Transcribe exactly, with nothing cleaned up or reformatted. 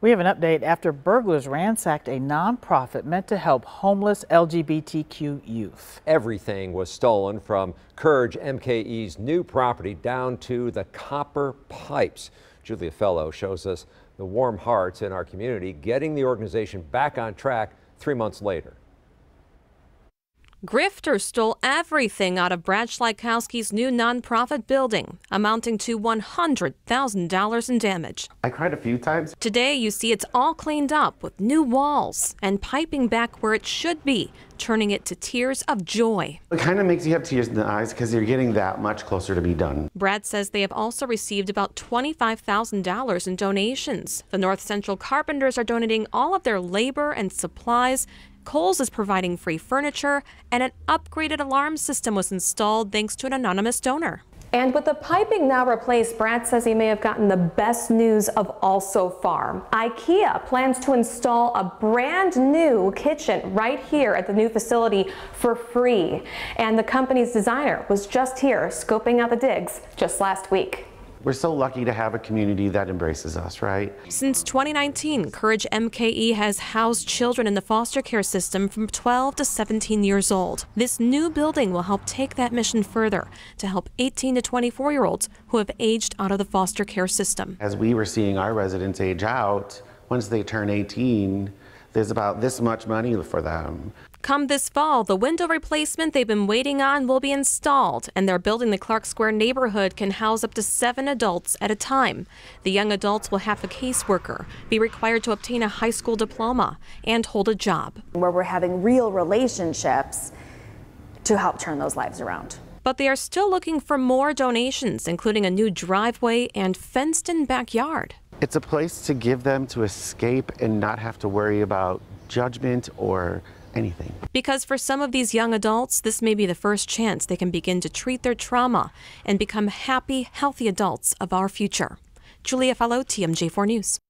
We have an update after burglars ransacked a nonprofit meant to help homeless L G B T Q youth. Everything was stolen from Courage M K E's new property down to the copper pipes. Julia Fellow shows us the warm hearts in our community getting the organization back on track three months later. Grifters stole everything out of Brad Schlaikowski's new nonprofit building, amounting to one hundred thousand dollars in damage. I cried a few times. Today, you see it's all cleaned up with new walls and piping back where it should be, turning it to tears of joy. It kind of makes you have tears in the eyes because you're getting that much closer to be done. Brad says they have also received about twenty-five thousand dollars in donations. The North Central Carpenters are donating all of their labor and supplies. Kohl's is providing free furniture, and an upgraded alarm system was installed thanks to an anonymous donor. And with the piping now replaced, Brad says he may have gotten the best news of all so far. IKEA plans to install a brand new kitchen right here at the new facility for free. And the company's designer was just here scoping out the digs just last week. We're so lucky to have a community that embraces us, right? Since twenty nineteen, Courage M K E has housed children in the foster care system from twelve to seventeen years old. This new building will help take that mission further to help eighteen to twenty-four-year-olds who have aged out of the foster care system. As we were seeing our residents age out, once they turn eighteen, there's about this much money for them. Come this fall, the window replacement they've been waiting on will be installed, and they're building the Clarke Square neighborhood can house up to seven adults at a time. The young adults will have a caseworker, be required to obtain a high school diploma, and hold a job. Where we're having real relationships to help turn those lives around. But they are still looking for more donations, including a new driveway and fenced-in backyard. It's a place to give them to escape and not have to worry about judgment or anything. Because for some of these young adults, this may be the first chance they can begin to treat their trauma and become happy, healthy adults of our future. Julia Fellow, T M J four News.